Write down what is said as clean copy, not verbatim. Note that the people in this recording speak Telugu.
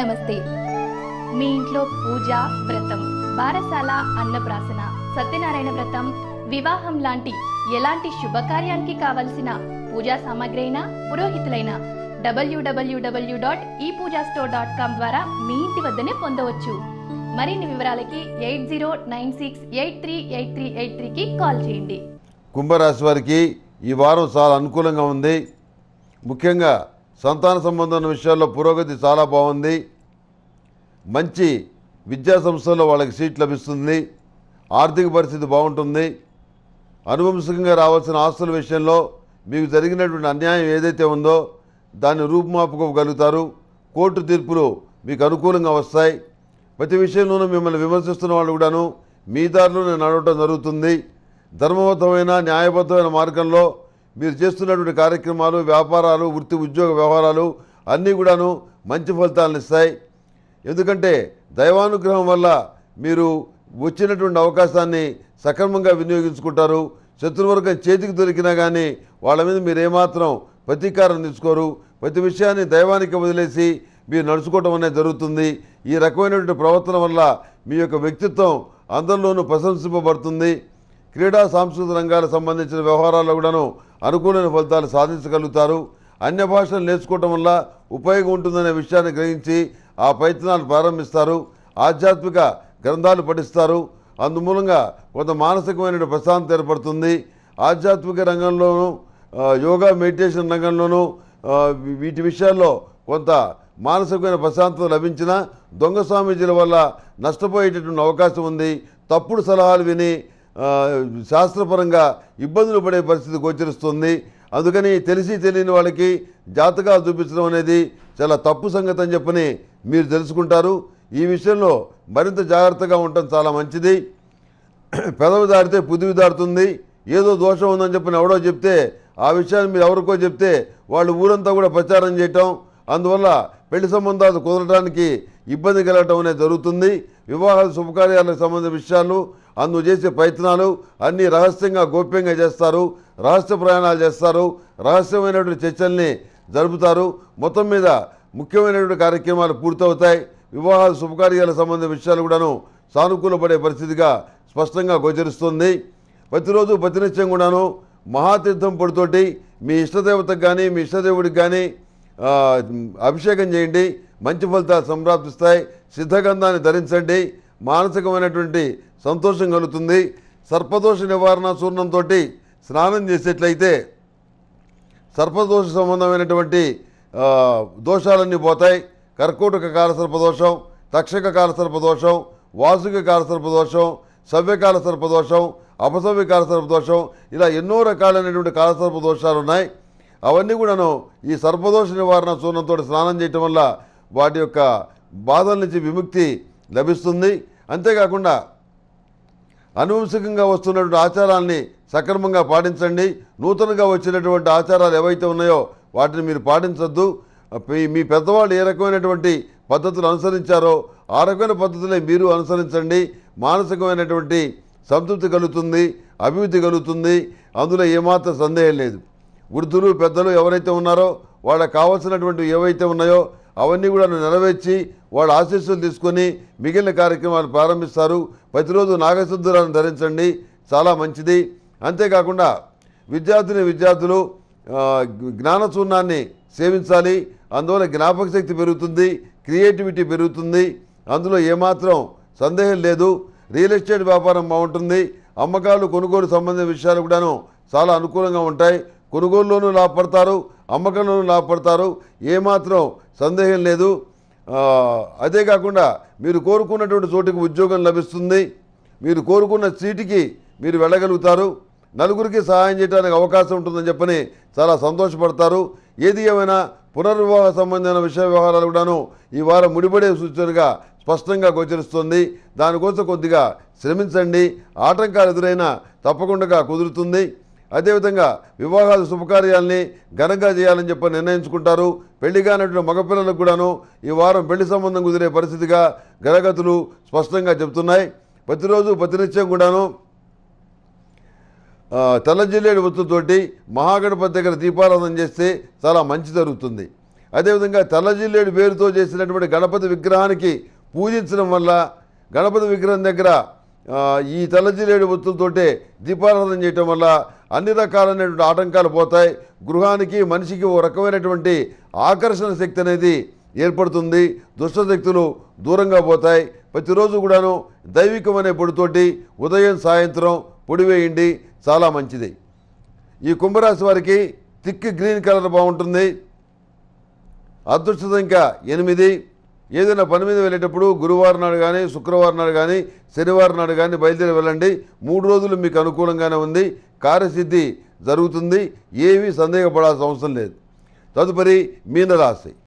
నమస్తే. మీ ఇంట్లో పూజ, వ్రతం, బారసాల, అన్నప్రాసన, సత్యనారాయణ వ్రతం, వివాహం లాంటి ఎలాంటి శుభకార్యానికి కావలసిన పూజా సామాగ్రి అయినా, పురోహితులైనా www.epooja-store.com ద్వారా మీ ఇంటి వద్దనే పొందవచ్చు. మరిన్ని వివరాలకి 8096838383కి కాల్ చేయండి. కుంభరాశి వారికి ఈ వారం చాలా అనుకూలంగా ఉంది. ముఖ్యంగా సంతాన సంబంధమైన విషయాల్లో పురోగతి చాలా బాగుంది. మంచి విద్యా సంస్థల్లో వాళ్ళకి సీట్ లభిస్తుంది. ఆర్థిక పరిస్థితి బాగుంటుంది. అనువంశికంగా రావాల్సిన ఆస్తుల విషయంలో మీకు జరిగినటువంటి అన్యాయం ఏదైతే ఉందో దాన్ని రూపుమాపుకోగలుగుతారు. కోర్టు తీర్పులు మీకు అనుకూలంగా వస్తాయి. ప్రతి విషయంలోనూ మిమ్మల్ని విమర్శిస్తున్న వాళ్ళు కూడాను మీ దారిలోనే నడవటం జరుగుతుంది. ధర్మబద్ధమైన న్యాయబద్ధమైన మార్గంలో మీరు చేస్తున్నటువంటి కార్యక్రమాలు, వ్యాపారాలు, వృత్తి ఉద్యోగ వ్యవహారాలు అన్నీ కూడాను మంచి ఫలితాలను ఇస్తాయి. ఎందుకంటే దైవానుగ్రహం వల్ల మీరు వచ్చినటువంటి అవకాశాన్ని సక్రమంగా వినియోగించుకుంటారు. శత్రువర్గం చేతికి దొరికినా కానీ వాళ్ళ మీద మీరు ఏమాత్రం ప్రతీకారం తీసుకోరు. ప్రతి విషయాన్ని దైవానికి వదిలేసి మీరు నడుచుకోవటం అనేది జరుగుతుంది. ఈ రకమైనటువంటి ప్రవర్తన వల్ల మీ యొక్క వ్యక్తిత్వం అందరిలోనూ ప్రశంసింపబడుతుంది. క్రీడా సాంస్కృతిక రంగాలకు సంబంధించిన వ్యవహారాల్లో కూడాను అనుకూలమైన ఫలితాలు సాధించగలుగుతారు. అన్య భాషలు నేర్చుకోవటం వల్ల ఉపయోగం ఉంటుందనే విషయాన్ని గ్రహించి ఆ ప్రయత్నాలు ప్రారంభిస్తారు. ఆధ్యాత్మిక గ్రంథాలు పఠిస్తారు. అందుమూలంగా కొంత మానసికమైన ప్రశాంతత ఏర్పడుతుంది. ఆధ్యాత్మిక రంగంలోనూ యోగా మెడిటేషన్ రంగంలోనూ వీటి విషయాల్లో కొంత మానసికమైన ప్రశాంతత లభించిన దొంగ స్వామీజీల వల్ల నష్టపోయేటటువంటి అవకాశం ఉంది. తప్పుడు సలహాలు విని శాస్త్రపరంగా ఇబ్బందులు పడే పరిస్థితి గోచరిస్తుంది. అందుకని తెలిసి తెలియని వాళ్ళకి జాతకాలు చూపించడం అనేది చాలా తప్పు సంగతి అని చెప్పని మీరు తెలుసుకుంటారు. ఈ విషయంలో మరింత జాగ్రత్తగా ఉండటం చాలా మంచిది. పెదవి దారితే పుదివి దారుతుంది. ఏదో దోషం ఉందని చెప్పని ఎవడో చెప్తే ఆ విషయాన్ని మీరు ఎవరికో చెప్తే వాళ్ళు ఊరంతా కూడా ప్రచారం చేయటం, అందువల్ల పెళ్లి సంబంధాలు కుదరడానికి ఇబ్బంది కలగటం అనేది జరుగుతుంది. వివాహాలు, శుభకార్యాలకు సంబంధించిన విషయాలు, అందుకు చేసే ప్రయత్నాలు అన్నీ రహస్యంగా, గోప్యంగా చేస్తారు. రహస్య ప్రయాణాలు చేస్తారు. రహస్యమైనటువంటి చర్చల్ని జరుపుతారు. మొత్తం మీద ముఖ్యమైనటువంటి కార్యక్రమాలు పూర్తవుతాయి. వివాహాలు, శుభకార్యాలకు సంబంధించిన విషయాలు కూడాను సానుకూలపడే పరిస్థితిగా స్పష్టంగా గోచరిస్తుంది. ప్రతిరోజు ప్రతినిత్యం కూడాను మహాతీర్థం పొడితోటి మీ ఇష్టదేవతకు కానీ మీ ఇష్టదేవుడికి కానీ అభిషేకం చేయండి. మంచి ఫలితాలు సంప్రాప్తిస్తాయి. సిద్ధగంధాన్ని ధరించండి. మానసికమైనటువంటి సంతోషం కలుగుతుంది. సర్పదోష నివారణ చూర్ణంతో స్నానం చేసేట్లయితే సర్పదోష సంబంధమైనటువంటి దోషాలన్నీ పోతాయి. కర్కోటక కాల సర్పదోషం, తక్షక కాల సర్పదోషం, వాసుక కాల సర్పదోషం, సవ్యకాల సర్పదోషం, అపసవ్య కాల సర్పదోషం, ఇలా ఎన్నో రకాలైనటువంటి కాల సర్పదోషాలు ఉన్నాయి. అవన్నీ కూడాను ఈ సర్పదోష నివారణ చూర్ణంతో స్నానం చేయటం వల్ల వాటి యొక్క బాధల నుంచి విముక్తి లభిస్తుంది. అంతేకాకుండా అనువంశికంగా వస్తున్నటువంటి ఆచారాన్ని సక్రమంగా పాటించండి. నూతనంగా వచ్చినటువంటి ఆచారాలు ఏవైతే ఉన్నాయో వాటిని మీరు పాటించద్దు. మీ పెద్దవాళ్ళు ఏ రకమైనటువంటి పద్ధతులు అనుసరించారో ఆ రకమైన పద్ధతులే మీరు అనుసరించండి. మానసికమైనటువంటి సంతృప్తి కలుగుతుంది, అభివృద్ధి కలుగుతుంది. అందులో ఏమాత్రం సందేహం లేదు. వృద్ధులు, పెద్దలు ఎవరైతే ఉన్నారో వాళ్ళకి కావాల్సినటువంటి ఏవైతే ఉన్నాయో అవన్నీ కూడా నెరవేర్చి వాళ్ళ ఆశీస్సులు తీసుకొని మిగిలిన కార్యక్రమాలు ప్రారంభిస్తారు. ప్రతిరోజు నాగశుద్ధులను ధరించండి, చాలా మంచిది. అంతేకాకుండా విద్యార్థులు జ్ఞానచూర్ణాన్ని సేవించాలి. అందువల్ల జ్ఞాపక శక్తి పెరుగుతుంది, క్రియేటివిటీ పెరుగుతుంది. అందులో ఏమాత్రం సందేహం లేదు. రియల్ ఎస్టేట్ వ్యాపారం బాగుంటుంది. అమ్మకాలు, కొనుగోలు సంబంధించిన విషయాలు కూడాను చాలా అనుకూలంగా ఉంటాయి. కొనుగోలులోనూ లాభపడతారు, అమ్మకంలోనూ లాభపడతారు. ఏమాత్రం సందేహం లేదు. అదే కాకుండా మీరు కోరుకున్నటువంటి చోటికి ఉద్యోగం లభిస్తుంది. మీరు కోరుకున్న సీటుకి మీరు వెళ్ళగలుగుతారు. నలుగురికి సహాయం చేయడానికి అవకాశం ఉంటుందని చెప్పని చాలా సంతోషపడతారు. ఏది ఏమైనా పునర్వివాహ సంబంధమైన విషయ వ్యవహారాలు కూడాను ఈ వారం ముడిపడే సూచనగా స్పష్టంగా గోచరిస్తుంది. దానికోసం కొద్దిగా శ్రమించండి. ఆటంకాలు ఎదురైనా తప్పకుండా కుదురుతుంది. అదేవిధంగా వివాహాలు, శుభకార్యాలని ఘనంగా చేయాలని చెప్పి నిర్ణయించుకుంటారు. పెళ్లి కానటువంటి మగపిల్లలకు కూడాను ఈ వారం పెళ్లి సంబంధం కుదిరే పరిస్థితిగా గ్రహగతులు స్పష్టంగా చెబుతున్నాయి. ప్రతిరోజు ప్రతినిత్యం కూడాను తెల్ల జిల్లేడు వత్తుతోటి మహాగణపతి దగ్గర దీపారాధన చేస్తే చాలా మంచి జరుగుతుంది. అదేవిధంగా తలజిల్లేడు వేరుతో చేసినటువంటి గణపతి విగ్రహానికి పూజించడం వల్ల గణపతి విగ్రహం దగ్గర ఈ తలజిల్లేడు వత్తులతోటే దీపారాధన చేయడం వల్ల అన్ని రకాలైనటువంటి ఆటంకాలు పోతాయి. గృహానికి మనిషికి ఒక రకమైనటువంటి ఆకర్షణ శక్తి అనేది ఏర్పడుతుంది. దుష్టశక్తులు దూరంగా పోతాయి. ప్రతిరోజు కూడాను దైవికం అనే పొడితోటి ఉదయం సాయంత్రం పొడివేయండి, చాలా మంచిది. ఈ కుంభరాశి వారికి తిక్కి గ్రీన్ కలర్ బాగుంటుంది. అదృష్ట సంఖ్య 8. ఏదైనా పని మీద వెళ్ళేటప్పుడు గురువారం నాడు కానీ, శుక్రవారం నాడు కానీ, శనివారం నాడు కానీ బయలుదేరి వెళ్ళండి. 3 రోజులు మీకు అనుకూలంగానే ఉంది. కార్యసిద్ధి జరుగుతుంది, ఏమీ సందేహపడాల్సిన అవసరం లేదు. తదుపరి మీనరాశి.